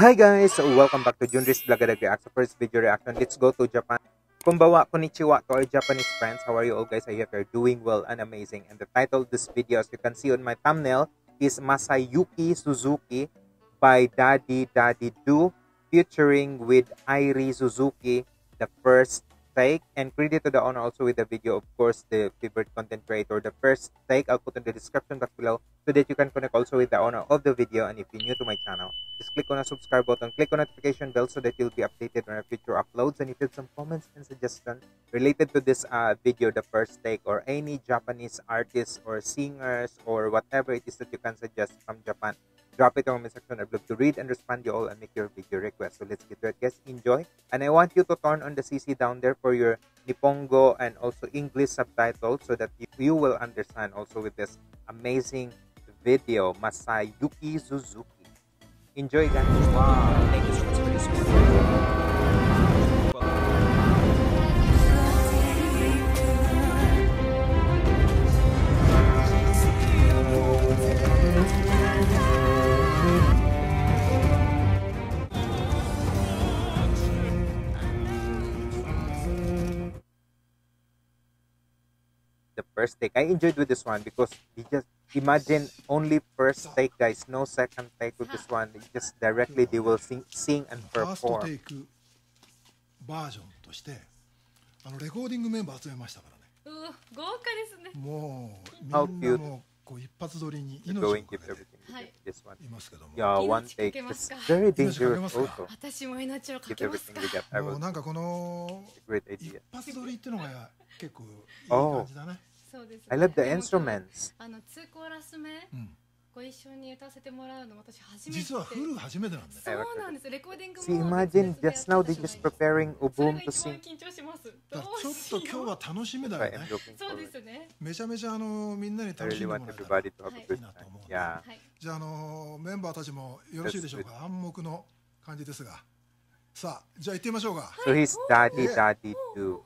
Hi guys! So welcome back to Junry's Vlog React. First video reaction. Let's go to Japan. Konbanwa, konnichiwa to our Japanese friends. How are you all guys? I hope you're doing well and amazing. And the title of this video, as you can see on my thumbnail, is Masayuki Suzuki by Daddy Daddy Do, featuring with Airi Suzuki, the First Take. And credit to the owner also with the video, of course, the favorite content creator, the First Take. I'll put in the description box below so that you can connect also with the owner of the video. And if you're new to my channel, just click on the subscribe button, click on the notification bell so that you'll be updated on our future uploads. And if you have some comments and suggestions related to this video, the First Take, or any Japanese artists or singers or whatever it is that you can suggest from Japan, drop it in the comment section. I'd love to read and respond to you all and make your video request. So let's get to it, guys. Enjoy. And I want you to turn on the CC down there for your Nippongo and also English subtitles so that you will understand also with this amazing video, Masayuki Suzuki. Enjoy, guys. Wow. Thank you so much for this video. First Take. I enjoyed with this one because you just imagine only First Take, guys. No second take with this one. You just directly they will sing and perform. How cute. You're going to give everything. This one. Yeah, one take. It's very dangerous also. Give everything we got. I was a great idea. Oh. I love the instruments. See, imagine just now they're just preparing Ubum to sing. I am looking forward. I really want everybody to have a good time. Yeah. So he's Daddy Daddy Do.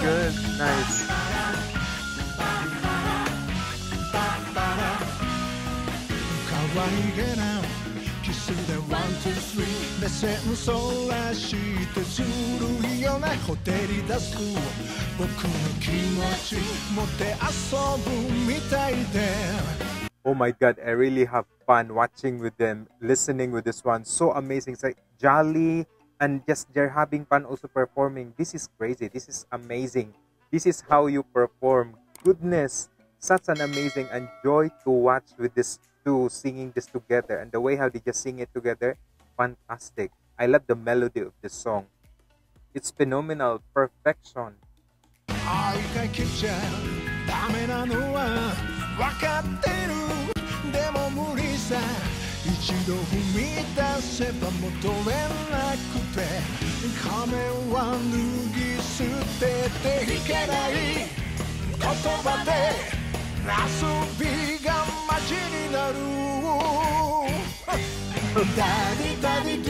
Good, nice. One, two, three. 目線そらしてずるいよね。ほてり出す僕の気持ち持って遊ぶみたいで。Oh my God, I really have fun watching with them, listening with this one. So amazing, it's like jolly and just they're having fun also performing. This is crazy. This is amazing. This is how you perform. Goodness, such an amazing and joy to watch with this. Singing this together and the way how they just sing it together, fantastic. I love the melody of this song. It's phenomenal perfection. Daddy, Daddy, do.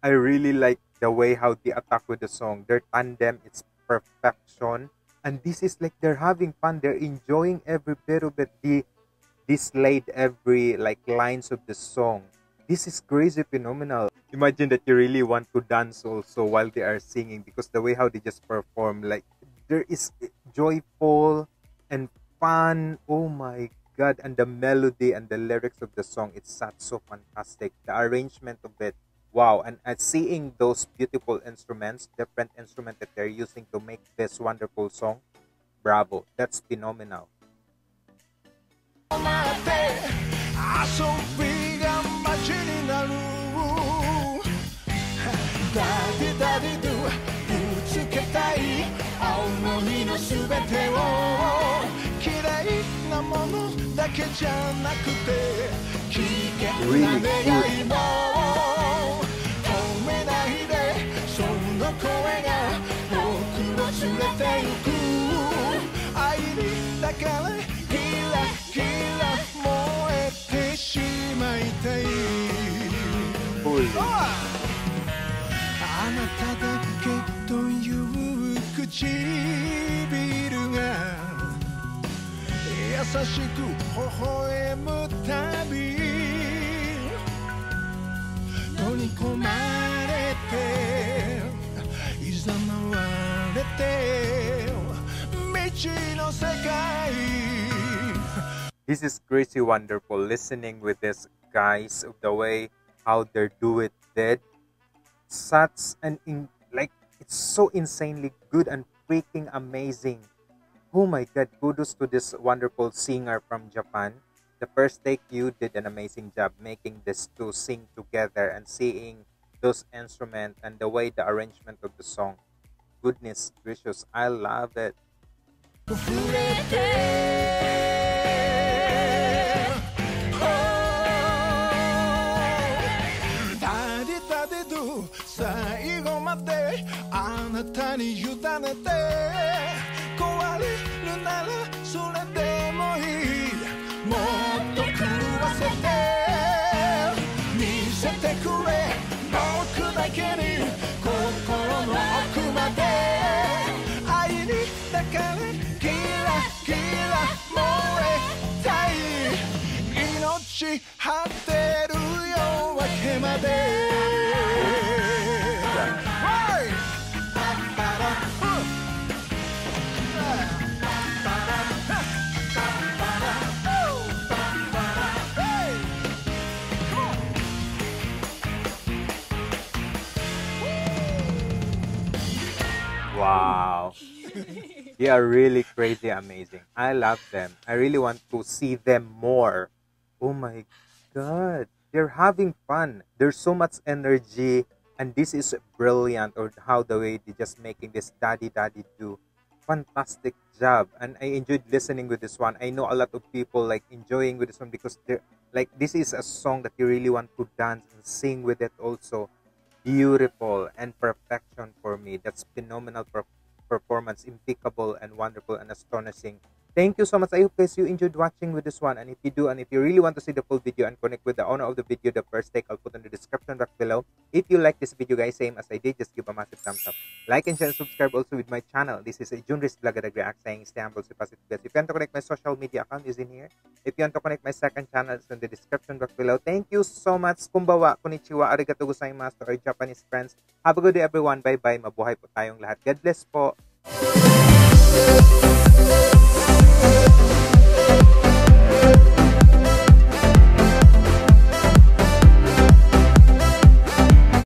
I really like the way how they attack with the song. Their tandem is perfection, and this is like they're having fun, they're enjoying every bit of it. They slayed every like lines of the song. This is crazy, phenomenal. Imagine that you really want to dance also while they are singing, because the way how they just perform, like there is joyful and fun. Oh my god, and the melody and the lyrics of the song, it's such so fantastic. The arrangement of it, wow. And seeing those beautiful instruments, different instruments that they're using to make this wonderful song, bravo, that's phenomenal. Really good. This is crazy wonderful listening with this, guys, of the way how they do it. Did such an like it's so insanely good and freaking amazing. Oh my god, kudos to this wonderful singer from Japan. The First Take, you did an amazing job making this two sing together and seeing those instruments and the way the arrangement of the song. Goodness gracious, I love it. Wow, they are really crazy amazing. I love them. I really want to see them more. Oh my god, they're having fun, there's so much energy, and this is brilliant, or how the way they just making this Daddy Daddy Do. Fantastic job, and I enjoyed listening with this one. I know a lot of people like enjoying with this one, because they're like, this is a song that you really want to dance and sing with it also. Beautiful and perfection for me. That's phenomenal performance, impeccable and wonderful and astonishing. Thank you so much. I hope guys you enjoyed watching with this one, and if you do, and if you really want to see the full video and connect with the owner of the video, The First Take, I'll put in the description box below. If you like this video guys, same as I did, just give a massive thumbs up, like and share, and subscribe also with my channel. This is a Junry's Vlog React, saying stay humble, stay positive. If you want to connect, my social media account is in here. If you want to connect my second channel, it's in the description box below. Thank you so much. Kumbawa, konnichiwa, arigato gozaimasu to our Japanese friends. Have a good day everyone. Bye bye. Mabuhay po tayong lahat. God bless po.